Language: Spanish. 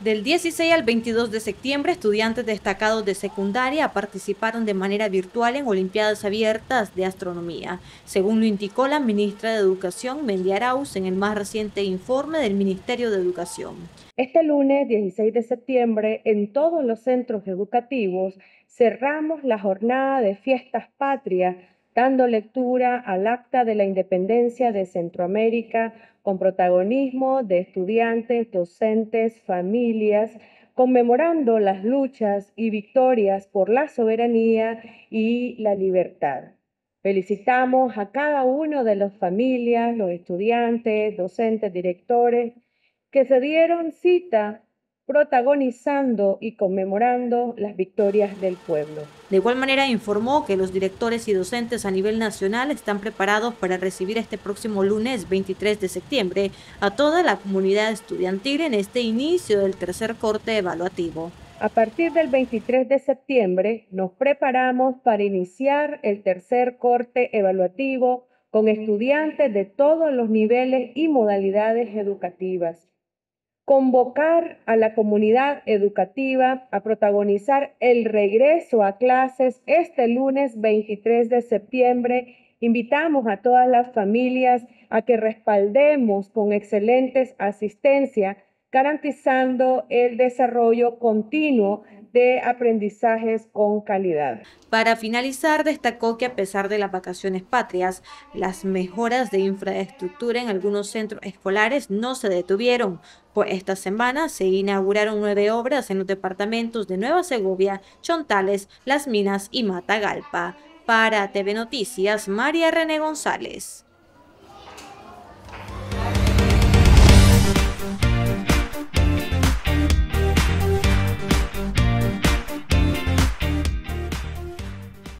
Del 16 al 22 de septiembre, estudiantes destacados de secundaria participaron de manera virtual en Olimpiadas Abiertas de Astronomía, según lo indicó la ministra de Educación, Mendy Arauz, en el más reciente informe del Ministerio de Educación. Este lunes 16 de septiembre, en todos los centros educativos, cerramos la jornada de fiestas patrias, dando lectura al Acta de la Independencia de Centroamérica con protagonismo de estudiantes, docentes, familias, conmemorando las luchas y victorias por la soberanía y la libertad. Felicitamos a cada uno de las familias, los estudiantes, docentes, directores, que se dieron cita protagonizando y conmemorando las victorias del pueblo. De igual manera informó que los directores y docentes a nivel nacional están preparados para recibir este próximo lunes 23 de septiembre a toda la comunidad estudiantil en este inicio del tercer corte evaluativo. A partir del 23 de septiembre nos preparamos para iniciar el tercer corte evaluativo con estudiantes de todos los niveles y modalidades educativas. Convocar a la comunidad educativa a protagonizar el regreso a clases este lunes 23 de septiembre. Invitamos a todas las familias a que respaldemos con excelentes asistencia, garantizando el desarrollo continuo de aprendizajes con calidad. Para finalizar, destacó que a pesar de las vacaciones patrias, las mejoras de infraestructura en algunos centros escolares no se detuvieron, pues esta semana se inauguraron 9 obras en los departamentos de Nueva Segovia, Chontales, Las Minas y Matagalpa. Para TV Noticias, María René González.